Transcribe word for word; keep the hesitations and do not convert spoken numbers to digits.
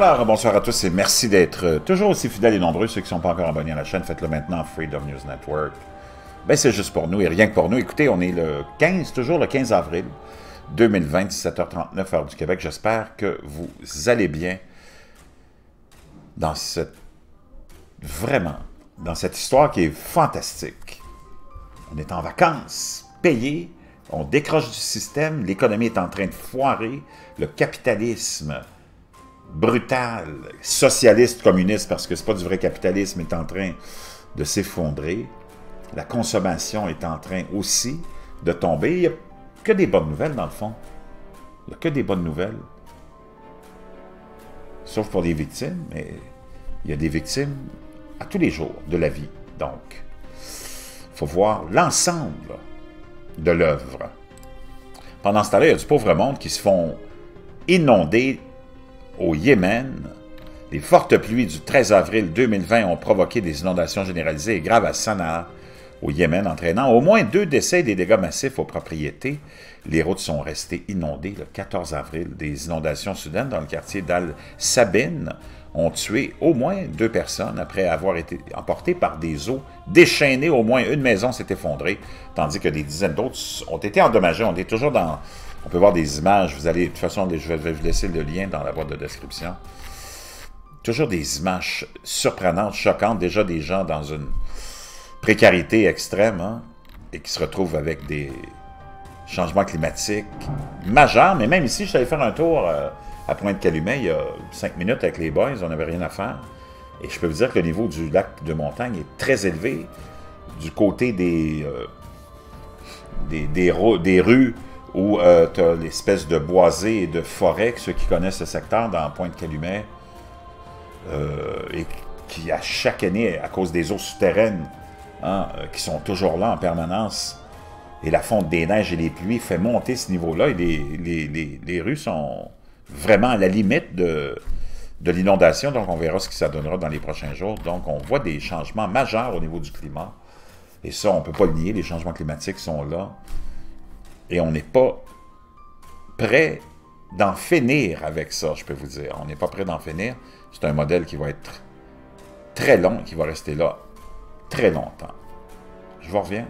Alors, bonsoir à tous et merci d'être toujours aussi fidèles et nombreux. Ceux qui ne sont pas encore abonnés à la chaîne, faites-le maintenant, Freedom News Network. Ben, c'est juste pour nous et rien que pour nous. Écoutez, on est le quinze, toujours le quinze avril deux mille vingt, dix-sept heures trente-neuf, heure du Québec. J'espère que vous allez bien dans cette... Vraiment, dans cette histoire qui est fantastique. On est en vacances, payés, on décroche du système, l'économie est en train de foirer, le capitalisme... brutal, socialiste, communiste, parce que c'est pas du vrai capitalisme, est en train de s'effondrer. La consommation est en train aussi de tomber. Il n'y a que des bonnes nouvelles, dans le fond. Il n'y a que des bonnes nouvelles. Sauf pour les victimes, mais il y a des victimes à tous les jours de la vie. Donc, il faut voir l'ensemble de l'œuvre. Pendant ce temps-là, il y a du pauvre monde qui se font inonder. Au Yémen, les fortes pluies du treize avril deux mille vingt ont provoqué des inondations généralisées et graves à Sanaa, au Yémen, entraînant au moins deux décès et des dégâts massifs aux propriétés. Les routes sont restées inondées le quatorze avril. Des inondations soudaines dans le quartier d'Al-Sabine ont tué au moins deux personnes après avoir été emportées par des eaux déchaînées. Au moins une maison s'est effondrée, tandis que des dizaines d'autres ont été endommagées. On est toujours dans... On peut voir des images, vous allez, de toute façon, je vais vous laisser le lien dans la boîte de description. Toujours des images surprenantes, choquantes, déjà des gens dans une précarité extrême, hein, et qui se retrouvent avec des changements climatiques majeurs. Mais même ici, je suis allé faire un tour euh, à Pointe-Calumet il y a cinq minutes avec les boys, on n'avait rien à faire. Et je peux vous dire que le niveau du lac de montagne est très élevé du côté des, euh, des, des, des rues, où euh, tu as l'espèce de boisée et de forêt, ceux qui connaissent ce secteur dans Pointe-Calumet, euh, et qui, à chaque année, à cause des eaux souterraines, hein, qui sont toujours là en permanence, et la fonte des neiges et les pluies fait monter ce niveau-là, et les, les, les, les rues sont vraiment à la limite de, de l'inondation, donc on verra ce que ça donnera dans les prochains jours. Donc on voit des changements majeurs au niveau du climat, et ça, on ne peut pas le nier, les changements climatiques sont là. Et on n'est pas prêt d'en finir avec ça, je peux vous dire. On n'est pas prêt d'en finir. C'est un modèle qui va être très long, qui va rester là très longtemps. Je vous reviens.